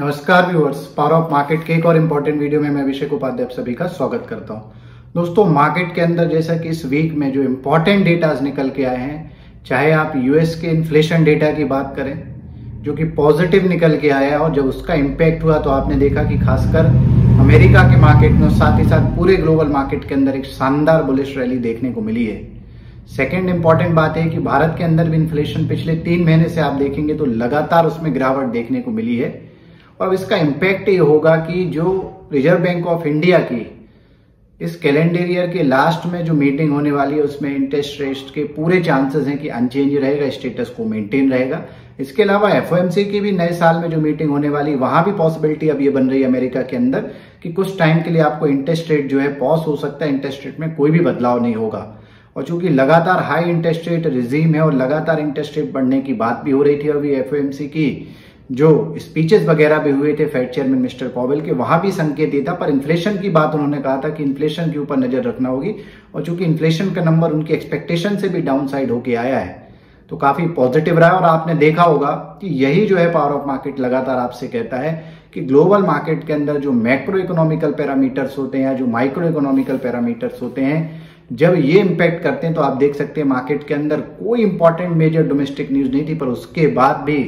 नमस्कार viewers, power of market के एक और इम्पोर्टेंट वीडियो में मैं अभिषेक उपाध्याय आप सभी का स्वागत करता हूं। दोस्तों, मार्केट के अंदर जैसा कि इस वीक में जो इम्पोर्टेंट डेटाज निकल के आए हैं, चाहे आप यूएस के इन्फ्लेशन डेटा की बात करें जो कि पॉजिटिव निकल के आया और जब उसका इम्पैक्ट हुआ तो आपने देखा कि खासकर अमेरिका के मार्केट में साथ ही साथ पूरे ग्लोबल मार्केट के अंदर एक शानदार बुलिश रैली देखने को मिली है। सेकेंड इंपॉर्टेंट बात है कि भारत के अंदर भी इन्फ्लेशन पिछले 3 महीने से आप देखेंगे तो लगातार उसमें गिरावट देखने को मिली है और इसका इम्पैक्ट ये होगा कि जो रिजर्व बैंक ऑफ इंडिया की इस कैलेंडर ईयर के लास्ट में जो मीटिंग होने वाली है उसमें इंटरेस्ट रेट के पूरे चांसेस हैं कि अनचेंज रहेगा, स्टेटस को मेंटेन रहेगा। इसके अलावा एफओएमसी की भी नए साल में जो मीटिंग होने वाली वहां भी पॉसिबिलिटी अब ये बन रही है अमेरिका के अंदर कि कुछ टाइम के लिए आपको इंटरेस्ट रेट जो है पॉज हो सकता है, इंटरेस्ट रेट में कोई भी बदलाव नहीं होगा। और चूंकि लगातार हाई इंटरेस्ट रेट रिजीम है और लगातार इंटरेस्ट रेट बढ़ने की बात भी हो रही थी, अभी एफओएमसी की जो स्पीचेस वगैरह भी हुए थे फेड चेयरमैन मिस्टर पॉवेल के, वहां भी संकेत ये था। पर इन्फ्लेशन की बात उन्होंने कहा था कि इन्फ्लेशन के ऊपर नजर रखना होगी और चूंकि इन्फ्लेशन का नंबर उनके एक्सपेक्टेशन से भी डाउनसाइड होके आया है तो काफी पॉजिटिव रहा। और आपने देखा होगा कि यही जो है पावर ऑफ मार्केट लगातार आपसे कहता है कि ग्लोबल मार्केट के अंदर जो मैक्रो इकोनॉमिकल पैरामीटर्स होते हैं या जो माइक्रो इकोनॉमिकल पैरामीटर्स होते हैं, जब ये इम्पैक्ट करते हैं तो आप देख सकते हैं मार्केट के अंदर कोई इंपॉर्टेंट मेजर डोमेस्टिक न्यूज नहीं थी, पर उसके बाद भी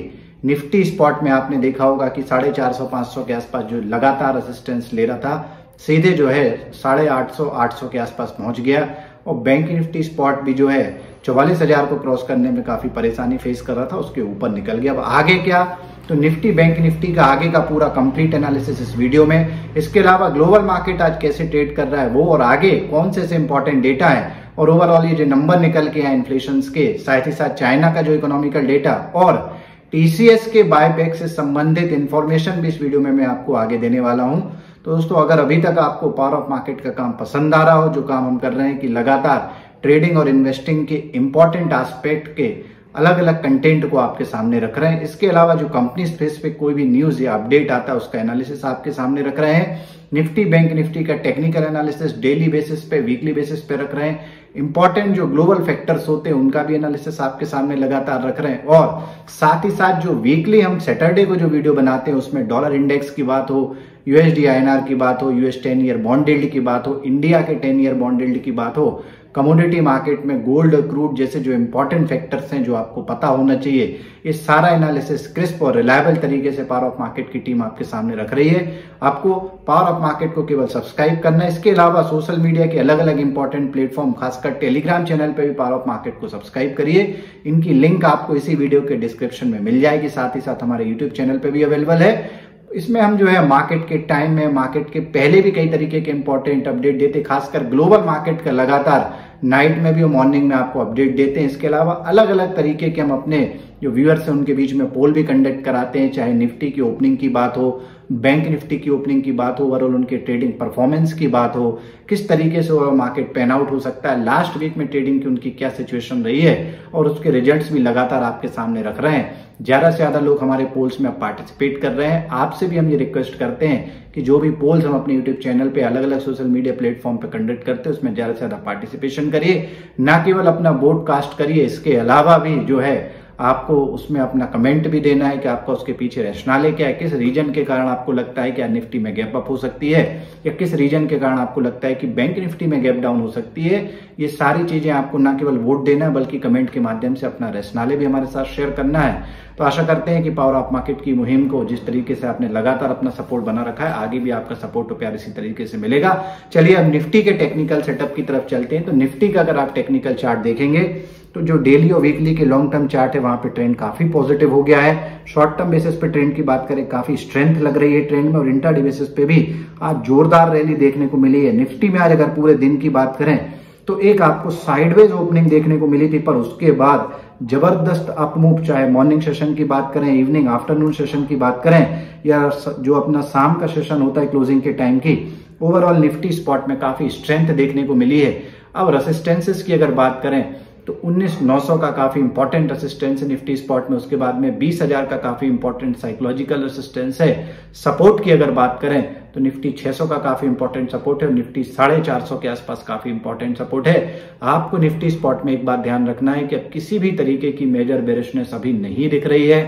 निफ्टी स्पॉट में आपने देखा होगा कि 450-500 के आसपास जो लगातार रेजिस्टेंस ले रहा था सीधे जो है 850-800 के आसपास पहुंच गया। और बैंक निफ्टी स्पॉट भी जो है 44,000 को क्रॉस करने में काफी परेशानी फेस कर रहा था, उसके ऊपर निकल गया। अब आगे क्या, तो निफ्टी बैंक निफ्टी का आगे का पूरा कंप्लीट एनालिसिस इस वीडियो में। इसके अलावा ग्लोबल मार्केट आज कैसे ट्रेड कर रहा है वो, और आगे कौन से इंपॉर्टेंट डेटा है और ओवरऑल ये जो नंबर निकल के आए इन्फ्लेशन के, साथ ही साथ चाइना का जो इकोनॉमिकल डेटा और टीसीएस के बायबैक से संबंधित इंफॉर्मेशन भी इस वीडियो में मैं आपको आगे देने वाला हूं। तो दोस्तों, अगर अभी तक आपको पावर ऑफ मार्केट का काम पसंद आ रहा हो, जो काम हम कर रहे हैं कि लगातार ट्रेडिंग और इन्वेस्टिंग के इंपॉर्टेंट एस्पेक्ट के अलग अलग कंटेंट को आपके सामने रख रहे हैं, इसके अलावा जो कंपनी स्पेस पे कोई भी न्यूज या अपडेट आता है उसका एनालिसिस आपके सामने रख रहे हैं, निफ्टी बैंक निफ्टी का टेक्निकल एनालिसिस डेली बेसिस पे वीकली बेसिस पे रख रहे हैं, इंपॉर्टेंट जो ग्लोबल फैक्टर्स होते हैं उनका भी एनालिसिस आपके सामने लगातार रख रहे हैं, और साथ ही साथ जो वीकली हम सैटरडे को जो वीडियो बनाते हैं उसमें डॉलर इंडेक्स की बात हो, यूएसडी आईएनआर की बात हो, यूएस 10 ईयर बॉन्ड यील्ड की बात हो, इंडिया के 10 ईयर बॉन्ड यील्ड की बात हो, कमोडिटी मार्केट में गोल्ड क्रूड जैसे जो इंपॉर्टेंट फैक्टर्स हैं जो आपको पता होना चाहिए, ये सारा एनालिसिस क्रिस्प और रिलायबल तरीके से पावर ऑफ मार्केट की टीम आपके सामने रख रही है। आपको पावर ऑफ मार्केट को केवल सब्सक्राइब करना है। इसके अलावा सोशल मीडिया के अलग अलग इंपॉर्टेंट प्लेटफॉर्म, खासकर टेलीग्राम चैनल पर भी पावर ऑफ मार्केट को सब्सक्राइब करिए। इनकी लिंक आपको इसी वीडियो के डिस्क्रिप्शन में मिल जाएगी, साथ ही साथ हमारे यूट्यूब चैनल पर भी अवेलेबल है। इसमें हम जो है मार्केट के टाइम में, मार्केट के पहले भी कई तरीके के इंपॉर्टेंट अपडेट देते, खासकर ग्लोबल मार्केट का लगातार नाइट में भी और मॉर्निंग में आपको अपडेट देते हैं। इसके अलावा अलग अलग तरीके के हम अपने जो व्यूअर्स हैं उनके बीच में पोल भी कंडक्ट कराते हैं, चाहे निफ्टी की ओपनिंग की बात हो, बैंक निफ्टी की ओपनिंग की बात हो, ओवरऑल उनके ट्रेडिंग परफॉर्मेंस की बात हो, किस तरीके से ओवरऑल मार्केट पैन आउट हो सकता है, लास्ट वीक में ट्रेडिंग की उनकी क्या सिचुएशन रही है और उसके रिजल्ट्स भी लगातार आपके सामने रख रहे हैं। ज्यादा से ज्यादा लोग हमारे पोल्स में पार्टिसिपेट कर रहे हैं। आपसे भी हम ये रिक्वेस्ट करते हैं कि जो भी पोल्स हम अपने यूट्यूब चैनल पे अलग अलग सोशल मीडिया प्लेटफॉर्म पे कंडक्ट करते हैं उसमें ज्यादा से ज्यादा पार्टिसिपेशन करिए, ना केवल अपना ब्रॉडकास्ट करिए, इसके अलावा भी जो है आपको उसमें अपना कमेंट भी देना है कि आपका उसके पीछे रैशनल क्या है, किस रीजन के कारण आपको लगता है कि निफ्टी में गैप अप हो सकती है या किस रीजन के कारण आपको लगता है कि बैंक निफ्टी में गैप डाउन हो सकती है। ये सारी चीजें आपको ना केवल वोट देना है बल्कि कमेंट के माध्यम से अपना रैशनल भी हमारे साथ शेयर करना है। तो आशा करते हैं कि पावर ऑफ मार्केट की मुहिम को जिस तरीके से आपने लगातार अपना सपोर्ट बना रखा है, आगे भी आपका सपोर्ट और प्यार इसी तरीके से मिलेगा। चलिए अब निफ्टी के टेक्निकल सेटअप की तरफ चलते हैं। तो निफ्टी का अगर आप टेक्निकल चार्ट देखेंगे तो जो डेली और वीकली के लॉन्ग टर्म चार्ट है वहां पे ट्रेंड काफी पॉजिटिव हो गया है। शॉर्ट टर्म बेसिस पे ट्रेंड की बात करें काफी स्ट्रेंथ लग रही है ट्रेंड में, और इंट्राडे बेसिस पे भी आज जोरदार रैली देखने को मिली है। निफ्टी में आज अगर पूरे दिन की बात करें तो एक आपको साइडवेज ओपनिंग देखने को मिली थी, पर उसके बाद जबरदस्त अपमूव, चाहे मॉर्निंग सेशन की बात करें, इवनिंग आफ्टरनून सेशन की बात करें या जो अपना शाम का सेशन होता है क्लोजिंग के टाइम की, ओवरऑल निफ्टी स्पॉट में काफी स्ट्रेंथ देखने को मिली है। अब रेजिस्टेंसेस की अगर बात करें तो 19,900 का काफी इंपॉर्टेंट रेसिस्टेंस है निफ्टी स्पॉट में, उसके बाद में 20,000 का काफी इंपॉर्टेंट साइकोलॉजिकल रेसिस्टेंस है। सपोर्ट की अगर बात करें तो निफ्टी 600 का काफी इंपॉर्टेंट सपोर्ट है और निफ्टी 450 के आसपास काफी इंपॉर्टेंट सपोर्ट है। आपको निफ्टी स्पॉट में एक बात ध्यान रखना है कि अब किसी भी तरीके की मेजर बेरिशनेस अभी नहीं दिख रही है।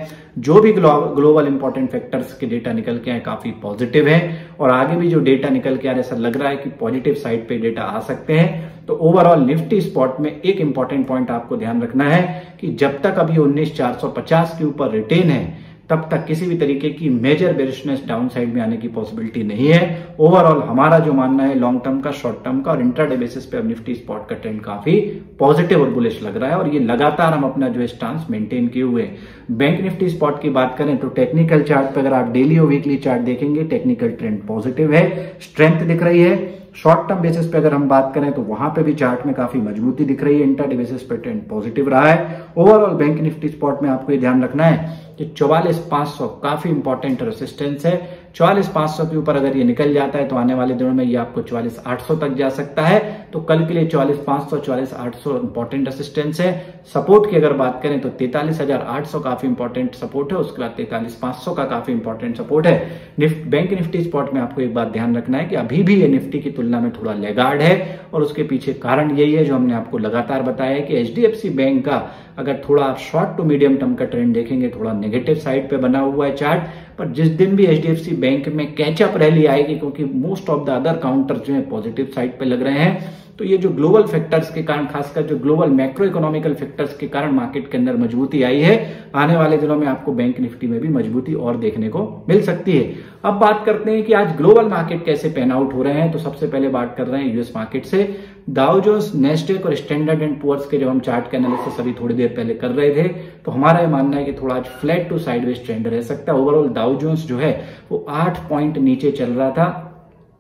जो भी ग्लोबल इंपॉर्टेंट फैक्टर्स के डेटा निकल के आए काफी पॉजिटिव है और आगे भी जो डेटा निकल के आ रहा है ऐसा लग रहा है कि पॉजिटिव साइड पे डेटा आ सकते हैं। तो ओवरऑल निफ्टी स्पॉट में एक इंपॉर्टेंट पॉइंट आपको ध्यान रखना है कि जब तक अभी 19,450 के ऊपर रिटेन है तब तक किसी भी तरीके की मेजर बेरिशनेस डाउनसाइड में आने की पॉसिबिलिटी नहीं है। ओवरऑल हमारा जो मानना है लॉन्ग टर्म का, शॉर्ट टर्म का और इंट्राडे बेसिस पे अब निफ्टी स्पॉट का ट्रेंड काफी पॉजिटिव और बुलिश लग रहा है और ये लगातार हम अपना जो स्टांस मेंटेन किए हुए। बैंक निफ्टी स्पॉट की बात करें तो टेक्निकल चार्ट पर अगर आप डेली और वीकली चार्ट देखेंगे टेक्निकल ट्रेंड पॉजिटिव है, स्ट्रेंथ दिख रही है। शॉर्ट टर्म बेसिस पे अगर हम बात करें तो वहां पे भी चार्ट में काफी मजबूती दिख रही है, इंट्राडे बेसिस पे ट्रेंड पॉजिटिव रहा है। ओवरऑल बैंक निफ्टी स्पॉट में आपको ये ध्यान रखना है 44,500 काफी इंपॉर्टेंट रेसिस्टेंस है। 44,500 के ऊपर अगर ये निकल जाता है तो आने वाले दिनों में ये आपको 44,800 तक जा सकता है। तो कल के लिए 44,500 44,800 इंपॉर्टेंट रेसिस्टेंस है। सपोर्ट की अगर बात करें तो 43,800 काफी इंपॉर्टेंट सपोर्ट है, उसके बाद 43,500 का काफी इंपॉर्टेंट सपोर्ट है। बैंक निफ्टी स्पॉट में आपको एक बात ध्यान रखना है कि अभी भी ये निफ्टी की तुलना में थोड़ा लैगार्ड है और उसके पीछे कारण यही है जो हमने आपको लगातार बताया है कि एचडीएफसी बैंक का अगर थोड़ा आप शॉर्ट टू मीडियम टर्म का ट्रेंड देखेंगे थोड़ा नेगेटिव साइड पे बना हुआ है चार्ट, पर जिस दिन भी एचडीएफसी बैंक में कैचअप रैली आएगी क्योंकि most of the other counter जो है पॉजिटिव साइड पे लग रहे हैं तो ये जो ग्लोबल फैक्टर्स के कारण, खासकर जो ग्लोबल मैक्रो इकोनॉमिकल फैक्टर्स के कारण मार्केट के अंदर मजबूती आई है, आने वाले दिनों में आपको बैंक निफ्टी में भी मजबूती और देखने को मिल सकती है। अब बात करते हैं कि आज ग्लोबल मार्केट कैसे पैन आउट हो रहे हैं। तो सबसे पहले बात कर रहे हैं यूएस मार्केट से। डाउ जोन्स, नेस्डेक और स्टैंडर्ड एंड पुअर्स के जब हम चार्ट के एनालिसिस अभी थोड़ी देर पहले कर रहे थे तो हमारा ये मानना है कि थोड़ा आज फ्लैट टू साइडवेज ट्रेंड रह सकता है। ओवरऑल डाउ जोन्स जो है वो 8 पॉइंट नीचे चल रहा था,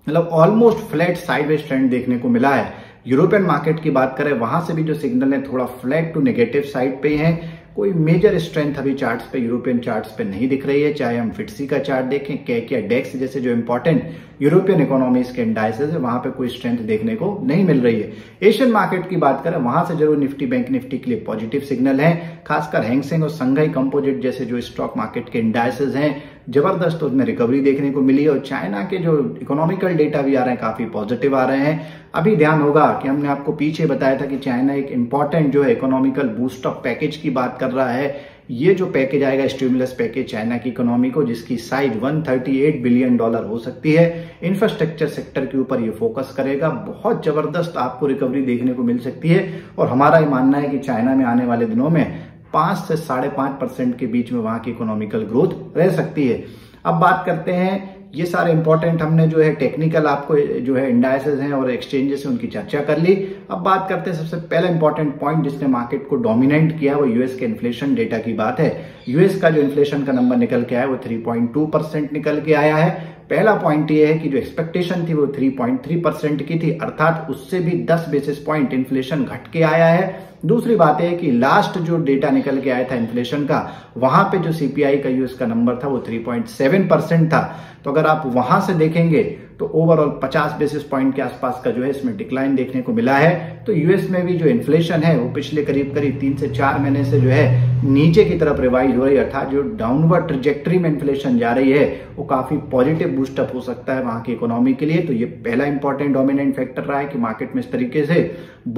मतलब ऑलमोस्ट फ्लैट साइडवेज ट्रेंड देखने को मिला है। यूरोपियन मार्केट की बात करें वहां से भी जो सिग्नल है थोड़ा फ्लैट टू नेगेटिव साइड पे है, कोई मेजर स्ट्रेंथ अभी चार्ट्स पे, यूरोपियन चार्ट्स पे नहीं दिख रही है। चाहे हम फिटसी का चार्ट देखें, कैक या डेक्स जैसे जो इंपॉर्टेंट यूरोपियन इकोनॉमीज के इंडाइसेस है वहां पे कोई स्ट्रेंथ देखने को नहीं मिल रही है। एशियन मार्केट की बात करें वहां से जरूर निफ्टी, बैंक निफ्टी के लिए पॉजिटिव सिग्नल है, खासकर हैंगसेंग और संघाई कंपोजिट जैसे जो स्टॉक मार्केट के इंडाइसेस हैं जबरदस्त उसमें रिकवरी देखने को मिली है और चाइना के जो इकोनॉमिकल डेटा भी आ रहे हैं काफी पॉजिटिव आ रहे हैं। अभी ध्यान होगा कि हमने आपको पीछे बताया था कि चाइना एक इंपॉर्टेंट जो है इकोनॉमिकल बूस्टअप पैकेज की बात कर रहा है। ये जो पैकेज आएगा स्टिमुलस पैकेज चाइना की इकोनॉमी को, जिसकी साइज 138 बिलियन डॉलर हो सकती है, इंफ्रास्ट्रक्चर सेक्टर के ऊपर ये फोकस करेगा, बहुत जबरदस्त आपको रिकवरी देखने को मिल सकती है। और हमारा ये मानना है कि चाइना में आने वाले दिनों में 5 से 5.5% के बीच में वहां की इकोनॉमिकल ग्रोथ रह सकती है। अब बात करते हैं, ये सारे इंपॉर्टेंट हमने जो है टेक्निकल आपको जो है इंडाइसेस हैं और एक्सचेंजेस हैं उनकी चर्चा कर ली। अब बात करते हैं सबसे पहला इंपॉर्टेंट पॉइंट जिसने मार्केट को डोमिनेट किया वो यूएस के इन्फ्लेशन डेटा की बात है। यूएस का जो इन्फ्लेशन का नंबर निकल के आया वो 3.2% निकल के आया है। पहला पॉइंट ये है कि जो एक्सपेक्टेशन थी वो 3.3% की थी, अर्थात उससे भी 10 बेसिस पॉइंट इन्फ्लेशन घट के आया है। दूसरी बात है कि लास्ट जो डेटा निकल के आया था इन्फ्लेशन का वहां पे जो सीपीआई का यूएस का नंबर था वो 3.7% था। तो अगर आप वहां से देखेंगे तो ओवरऑल 50 बेसिस पॉइंट के आसपास का जो है इसमें डिक्लाइन देखने को मिला है। तो यूएस में भी जो इन्फ्लेशन है वो पिछले करीब 3 से 4 महीने से जो है नीचे की तरफ रिवाइज हो रही है, अर्थात जो डाउनवर्ड ट्रजेक्टरी में इन्फ्लेशन जा रही है वो काफी पॉजिटिव बूस्टअप हो सकता है वहां की इकोनॉमी के लिए। तो ये पहला इंपॉर्टेंट डोमिनेंट फैक्टर रहा है कि मार्केट में इस तरीके से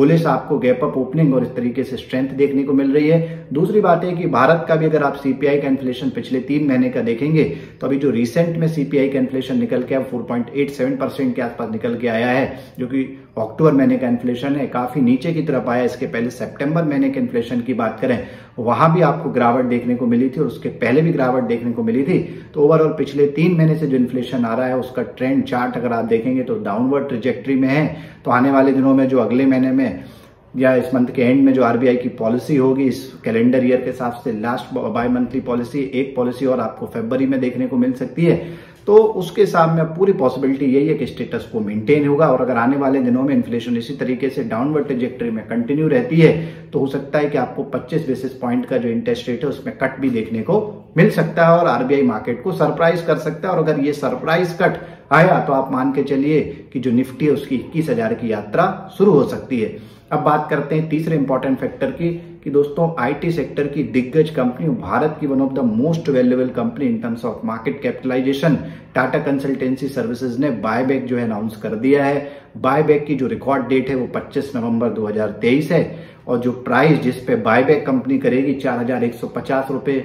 बुलिश आपको गैप अप ओपनिंग और इस तरीके से स्ट्रेंथ देखने को मिल रही है। दूसरी बात है कि भारत का भी अगर आप सीपीआई का इन्फ्लेशन पिछले 3 महीने का देखेंगे तो अभी जो रिसेंट में सीपीआई का इन्फ्लेशन निकल के 4.87% के आसपास निकल के आया है, जो कि अक्टूबर महीने का इन्फ्लेशन है, काफी नीचे की तरफ आया। इसके पहले सितंबर महीने के इन्फ्लेशन की बात करें वहां भी आपको गिरावट देखने को मिली थी और उसके पहले भी गिरावट देखने को मिली थी। तो ओवरऑल पिछले 3 महीने से जो इन्फ्लेशन आ रहा है उसका ट्रेंड चार्ट अगर आप देखेंगे तो डाउनवर्ड ट्रजेक्टरी में है। तो आने वाले दिनों में जो अगले महीने में या इस मंथ के एंड में जो आरबीआई की पॉलिसी होगी इस कैलेंडर ईयर के हिसाब से लास्ट बाय मंथली पॉलिसी, एक पॉलिसी और आपको फरवरी में देखने को मिल सकती है। तो उसके हिसाब में पूरी पॉसिबिलिटी यही है कि स्टेटस को मेंटेन होगा और अगर आने वाले दिनों में इन्फ्लेशन इसी तरीके से डाउनवर्ड ट्रजेक्टरी में कंटिन्यू रहती है तो हो सकता है कि आपको 25 बेसिस पॉइंट का जो इंटरेस्ट रेट है उसमें कट भी देखने को मिल सकता है और आरबीआई मार्केट को सरप्राइज कर सकता है। और अगर ये सरप्राइज कट आया तो आप मान के चलिए कि जो निफ्टी है उसकी 21,000 की यात्रा शुरू हो सकती है। अब बात करते हैं तीसरे इंपॉर्टेंट फैक्टर की। कि दोस्तों आईटी सेक्टर की दिग्गज कंपनी, भारत की one of the most valuable company in terms of market capitalisation Tata consultancy services ने बायबैक जो है अनाउंस कर दिया है। बायबैक की जो रिकॉर्ड डेट है वो 25 नवंबर 2023 है और जो प्राइस जिस पे बायबैक कंपनी करेगी 4150 रुपए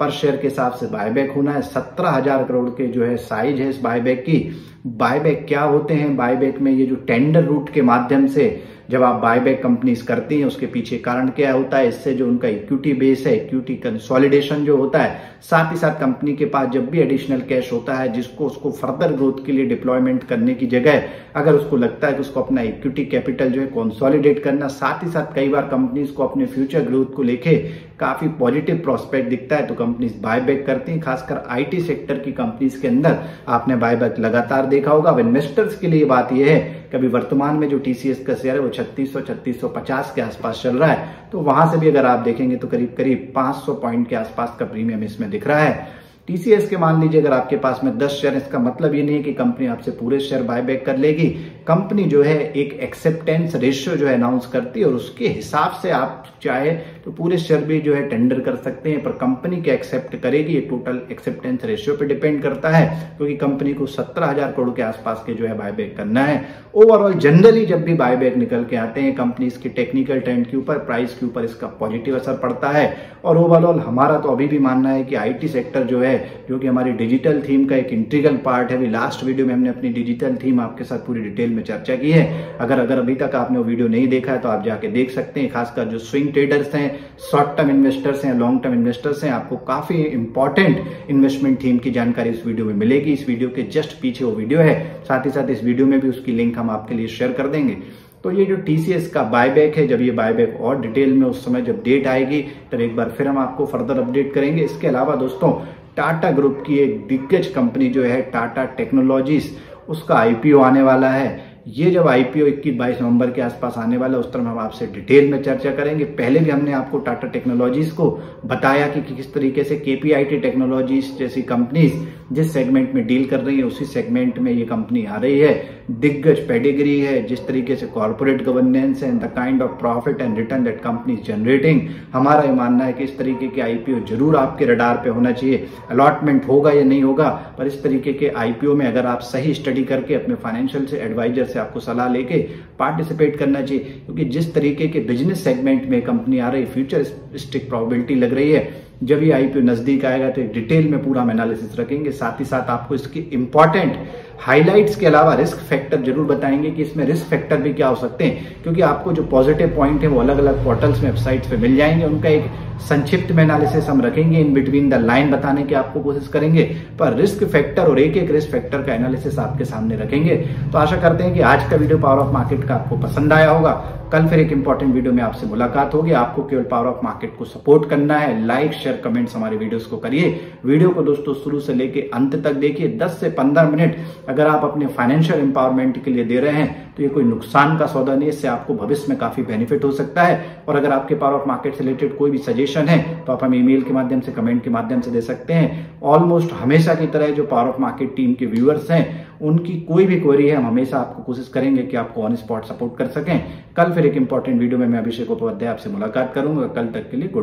पर शेयर के हिसाब से बायबैक होना है। 17,000 करोड़ के जो है साइज है इस बायबैक की। बायबैक क्या होते हैं? बायबैक में ये जो टेंडर रूट के माध्यम से जब आप बायबैक कंपनीज करती हैं उसके पीछे कारण क्या होता है, इससे जो उनका इक्विटी बेस है, इक्विटी कंसोलिडेशन जो होता है, साथ ही साथ कंपनी के पास जब भी एडिशनल कैश होता है जिसको उसको फर्दर ग्रोथ के लिए डिप्लॉयमेंट करने की जगह अगर उसको लगता है कि उसको अपना इक्विटी कैपिटल जो है कंसोलिडेट करना, साथ ही साथ कई बार कंपनीज को अपने फ्यूचर ग्रोथ को लेके काफी पॉजिटिव प्रोस्पेक्ट दिखता है तो कंपनीज बायबैक करती हैं। खासकर आईटी सेक्टर की कंपनीज के अंदर आपने बायबैक लगातार देखा होगा। अब इन्वेस्टर्स के लिए बात यह है कि अभी वर्तमान में जो टीसीएस का शेयर है वो 3650 के आसपास चल रहा है, तो वहां से भी अगर आप देखेंगे तो करीब करीब 500 पॉइंट के आसपास का प्रीमियम इसमें दिख रहा है। टीसीएस के मान लीजिए अगर आपके पास में 10 शेयर, इसका मतलब ये नहीं है कि कंपनी आपसे पूरे शेयर बायबैक कर लेगी। कंपनी जो है एक एक्सेप्टेंस रेशियो जो है अनाउंस करती है और उसके हिसाब से आप चाहे तो पूरे शेयर भी जो है टेंडर कर सकते हैं, पर कंपनी क्या एक्सेप्ट करेगी ये टोटल एक्सेप्टेंस रेशियो पे डिपेंड करता है, क्योंकि कंपनी को 17,000 करोड़ के आसपास के जो है बायबैक करना है। ओवरऑल जनरली जब भी बायबैक निकल के आते हैं कंपनी इसके टेक्निकल ट्रेंड के ऊपर, प्राइस के ऊपर इसका पॉजिटिव असर पड़ता है। और ओवरऑल हमारा तो अभी भी मानना है कि आईटी सेक्टर जो है, जो कि हमारी डिजिटल थीम का एक इंटीग्रल पार्ट है, लास्ट वीडियो में हमने अपनी डिजिटल थीम आपके साथ पूरी डिटेल में चर्चा की है। अगर अभी तक आपने वो वीडियो नहीं देखा है तो आप जाके देख सकते हैं। खासकर जो स्विंग ट्रेडर्स हैं, शॉर्ट टर्म इन्वेस्टर्स हैं, लॉन्ग टर्म इन्वेस्टर्स हैं, आपको काफी इंपॉर्टेंट इन्वेस्टमेंट थीम की जानकारी इस वीडियो में मिलेगी। इस वीडियो के जस्ट पीछे वो वीडियो है, साथ ही साथ इस वीडियो में भी उसकी लिंक हम आपके लिए शेयर कर देंगे। तो ये जो टीसीएस का बायबैक है, जब ये बायबैक और डिटेल में उस समय जब डेट आएगी तब एक बार फिर हम आपको फर्दर अपडेट करेंगे। इसके अलावा दोस्तों टाटा ग्रुप की एक दिग्गज कंपनी जो है टाटा टेक्नोलॉजीज, उसका आईपीओ आने वाला है। ये जब आईपीओ 21-22 नवंबर के आसपास आने वाला है उस तरह हम आपसे डिटेल में चर्चा करेंगे। पहले भी हमने आपको टाटा टेक्नोलॉजीज को बताया कि किस तरीके से केपीआईटी टेक्नोलॉजीज जैसी कंपनीज जिस सेगमेंट में डील कर रही है उसी सेगमेंट में ये कंपनी आ रही है। दिग्गज पेडिग्री है, जिस तरीके से corporate governance and the kind of profit and return that company is generating, हमारा ये मानना है कि इस तरीके के आईपीओ जरूर आपके रडार पे होना चाहिए। अलॉटमेंट होगा या नहीं होगा, पर इस तरीके के आईपीओ में अगर आप सही स्टडी करके अपने फाइनेंशियल से एडवाइजर से आपको सलाह लेके पार्टिसिपेट करना चाहिए, क्योंकि जिस तरीके के बिजनेस सेगमेंट में कंपनी आ रही है फ्यूचरिस्टिक प्रोबेबिलिटी लग रही है। जब ये आईपीओ नजदीक आएगा तो एक डिटेल में पूरा हम एनालिसिस रखेंगे, साथ ही साथ आपको इसकी इंपॉर्टेंट हाइलाइट्स के अलावा रिस्क फैक्टर जरूर बताएंगे कि इसमें रिस्क फैक्टर भी क्या हो सकते हैं, क्योंकि आपको जो पॉजिटिव पॉइंट है वो अलग अलग पोर्टल्स में वेबसाइट्स पे मिल जाएंगे। उनका एक संक्षिप्त में एनालिसिस हम रखेंगे, इन बिटवीन द लाइन बताने की आपको कोशिश करेंगे, पर रिस्क फैक्टर और एक एक रिस्क फैक्टर का एनालिसिस आपके सामने रखेंगे। तो आशा करते हैं कि आज का वीडियो पावर ऑफ मार्केट का आपको पसंद आया होगा। कल फिर एक इंपॉर्टेंट वीडियो में आपसे मुलाकात होगी। आपको केवल पावर ऑफ मार्केट को सपोर्ट करना है, लाइक शेयर कमेंट्स हमारे वीडियोस को करिए। वीडियो को दोस्तों शुरू से लेके अंत तक देखिए। 10 से 15 मिनट अगर आप अपने फाइनेंशियल एम्पावरमेंट के लिए दे रहे हैं तो ये कोई नुकसान का सौदा नहीं, इससे आपको भविष्य में काफी बेनिफिट हो सकता है। और अगर आपके पावर ऑफ मार्केट से रिलेटेड कोई भी सजेशन है तो आप हमें ईमेल के माध्यम से, कमेंट के माध्यम से दे सकते हैं। ऑलमोस्ट हमेशा की तरह जो पावर ऑफ मार्केट टीम के व्यूअर्स हैं उनकी कोई भी क्वेरी है हम हमेशा आपको कोशिश करेंगे कि आपको ऑन स्पॉट सपोर्ट कर सकें। कल फिर एक इंपॉर्टेंट वीडियो में मैं अभिषेक उपाध्याय आपसे मुलाकात करूंगा। कल तक के लिए गुड।